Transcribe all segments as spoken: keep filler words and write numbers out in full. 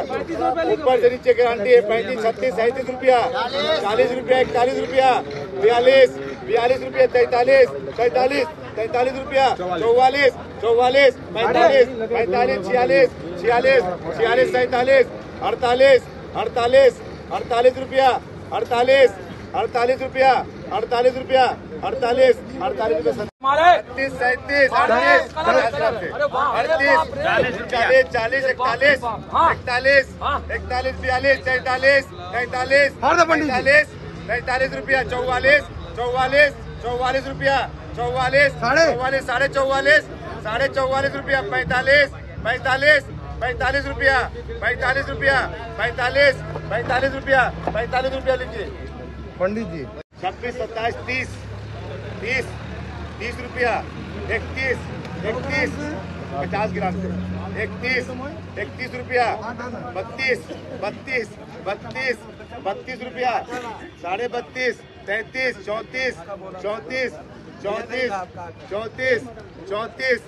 ऊपर से नीचे गारंटी है पैंतीस छत्तीस सैंतीस रुपया चालीस रुपया इकतालीस रुपया बयालीस बयालीस रुपया तैतालीस तैतालीस तैतालीस रुपया चौवालीस चौवालीस पैंतालीस पैंतालीस छियालीस छियालीस छियालीस सैतालीस अड़तालीस अड़तालीस अड़तालीस रुपया अड़तालीस अड़तालीस रुपया अड़तालीस रुपया अड़तालीस अड़तालीस रुपया अड़तीस सैंतीस अड़तीस अड़तीस चालीस चालीस इकतालीस इकतालीस इकतालीस बयालीस तैतालीस तैतालीस तैतालीस तैतालीस रुपया चौवालीस चौवालीस चौवालीस रुपया चौवालीस चौवालीस साढ़े चौवालीस साढ़े चौवालीस रुपया पैंतालीस पैंतालीस पैंतालीस रुपया पैंतालीस रुपया पैंतालीस पैंतालीस रुपया पैंतालीस रुपया लीजिए पंडित जी। छब्बीस सत्ताईस तीस तीस तीस रुपया इकतीस इकतीस पचास ग्राम इकतीस इकतीस रुपया बत्तीस बत्तीस बत्तीस बत्तीस रुपया साढ़े बत्तीस तैंतीस चौंतीस चौंतीस चौंतीस चौंतीस चौंतीस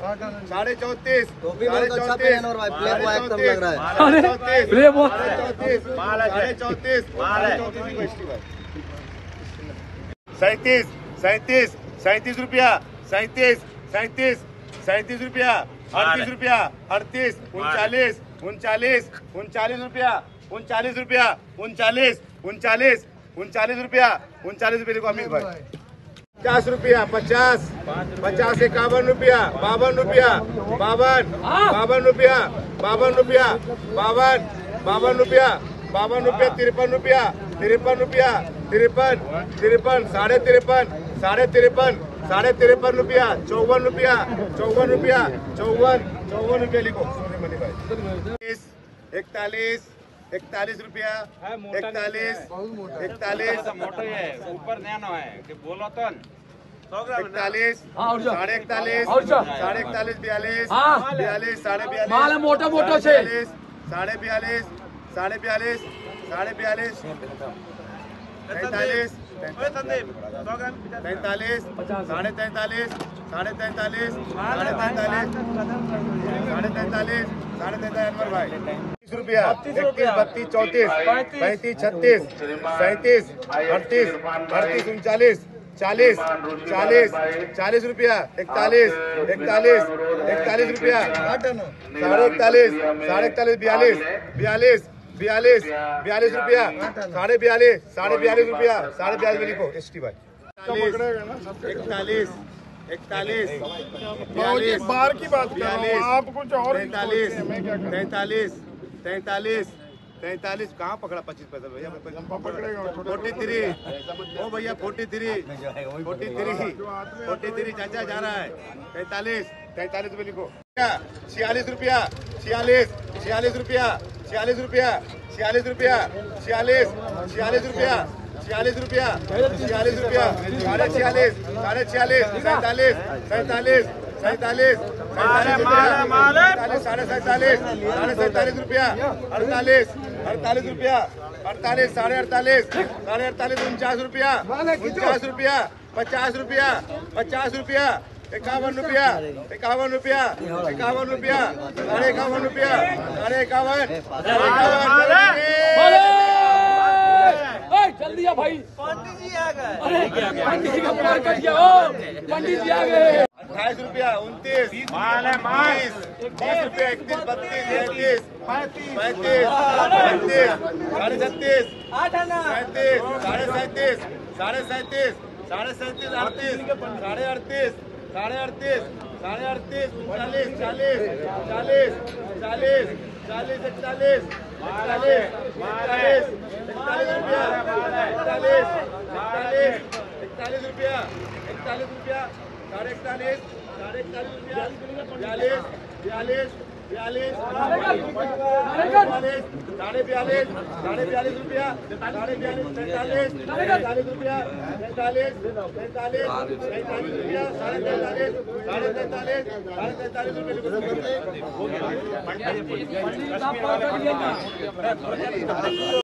साढ़े चौंतीस साढ़े चौंतीस साढ़े चौंतीस साढ़े चौंतीस सैंतीस सैंतीस सैंतीस रुपया सैंतीस सैंतीस सैंतीस रुपया अड़तीस रुपया अड़तीस उनचालीस उनचालीस उनचालीस रुपया उनचालीस रुपया उनचालीस उनचालीस उनचालीस रुपया उनचालीस रुपये लिखो अमित भाई। पचास रुपया पचास पचास इक्यावन रुपया बावन रुपया बावन बावन रुपया बावन रुपया बावन बावन रुपया बावन रुपया तिरपन रुपया तिरपन रुपया तिरपन तिरपन साढ़े तिरपन साढ़े तिरपन साढ़े तिरपन रुपया चौवन रुपया चौवन रुपया चौवन चौवन रुपया लिखो इकतालीस इकतालीस रुपया इकतालीस इकतालीस ऊपर ध्यान है बोलो तो इकतालीस साढ़े इकतालीस साढ़े इकतालीस बयालीस बयालीस साढ़े बयालीस मोटा मोटा बयालीस साढ़े बयालीस साढ़े बयालीस साढ़े बयालीस तैतालीस तैतालीस साढ़े तैतालीस साढ़े तैतालीस साढ़े तैतालीस साढ़े तैतालीस साढ़े तैतालीस भाई रुपया इकतीस बत्तीस चौंतीस पैंतीस छत्तीस सैंतीस अड़तीस अड़तीस उनचालीस चालीस चालीस चालीस रुपया इकतालीस इकतालीस इकतालीस रुपया साढ़े इकतालीस साढ़े इकतालीस बयालीस बयालीस बयालीस बयालीस रुपया साढ़े बयालीस साढ़े बयालीस रुपया साढ़े बयालीस में लिखो एस टी भाई। इकतालीस इकतालीस बयालीस बार की बात आप कुछ और तैतालीस तैतालीस तैतालीस तैतालीस कहाँ पकड़ा पच्चीस पैसा भैया फोर्टी थ्री ओ भैया forty three forty three forty three चाचा जा रहा है तैतालीस तैतालीस रुपये लिखो छियालीस रुपया छियालीस छियालीस रुपया छियालीस रुपया छियालीस रुपया छियालीस छियालीस रुपया छियालीस रुपया छियालीस रुपया साढ़े छियालीस साढ़े छियालीस सैतालीस सैतालीस सैतालीस सैतालीस साढ़े सैतालीस साढ़े सैतालीस रुपया अड़तालीस अड़तालीस रुपया अड़तालीस साढ़े अड़तालीस साढ़े अड़तालीस उनचास रुपया उनचास रुपया पचास रुपया पचास रुपया इक्यावन रुपया इक्यावन रुपया इक्यावन रुपया साढ़े इक्यावन रुपया साढ़े इक्यावन जल्दी आ भाई पंडित जी आ गए पंडित जी का प्यार कर दिया पंडित जी आ गए। अट्ठाईस रुपया उनतीस तीस तीस रुपया इकतीस बत्तीस तैतीस पैंतीस पैंतीस साढ़े छत्तीस सैंतीस साढ़े सैंतीस साढ़े सैंतीस साढ़े सैंतीस अड़तीस साढ़े अड़तीस साढ़े अड़तीस साढ़े अड़तीस उनचालीस चालीस चालीस चालीस चालीस इकतालीस इकतालीस इकतालीस इकतालीस रुपया इकतालीस इकतालीस इकतालीस रुपया इकतालीस रुपया साढ़े इकतालीस साढ़े इकतालीस बयालीस बयालीस बयालीस बयालीस साढ़े बयालीस साढ़े बयालीस रुपया साढ़े बयालीस तैंतालीस तैंतालीस रुपया तैंतालीस तैंतालीस तैंतालीस रुपया साढ़े तैंतालीस साढ़े तैंतालीस साढ़े तैंतालीस रुपये।